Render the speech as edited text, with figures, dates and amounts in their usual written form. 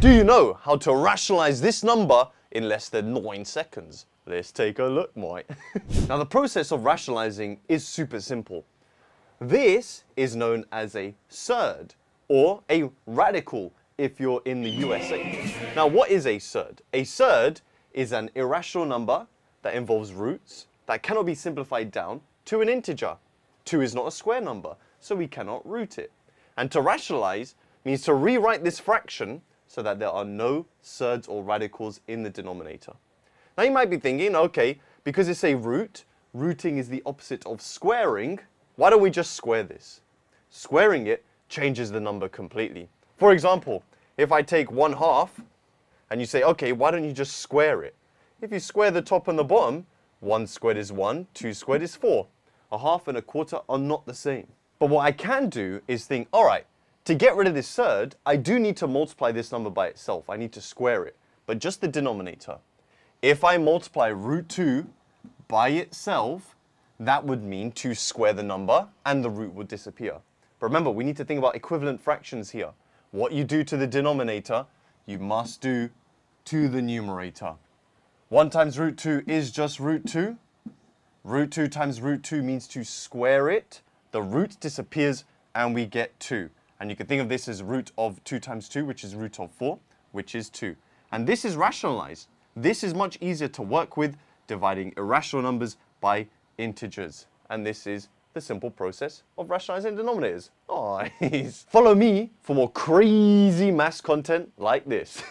Do you know how to rationalize this number in less than 9 seconds? Let's take a look, mate. Now, the process of rationalizing is super simple. This is known as a surd, or a radical if you're in the USA. Now, what is a surd? A surd is an irrational number that involves roots that cannot be simplified down to an integer. 2 is not a square number, so we cannot root it. And to rationalize means to rewrite this fraction so that there are no surds or radicals in the denominator. Now, you might be thinking, okay, because it's a root, rooting is the opposite of squaring, why don't we just square this? Squaring it changes the number completely. For example, if I take 1/2 and you say, okay, why don't you just square it? If you square the top and the bottom, 1 squared is 1, 2 squared is 4. 1/2 and 1/4 are not the same. But what I can do is think, all right, to get rid of this surd, I do need to multiply this number by itself. I need to square it, but just the denominator. If I multiply root 2 by itself, that would mean to square the number and the root would disappear. But remember, we need to think about equivalent fractions here. What you do to the denominator, you must do to the numerator. 1 times root 2 is just root 2. Root 2 times root 2 means to square it. The root disappears and we get 2. And you can think of this as root of 2 times 2, which is root of 4, which is 2. And this is rationalized. This is much easier to work with, dividing irrational numbers by integers. And this is the simple process of rationalizing denominators. Nice. Follow me for more crazy maths content like this.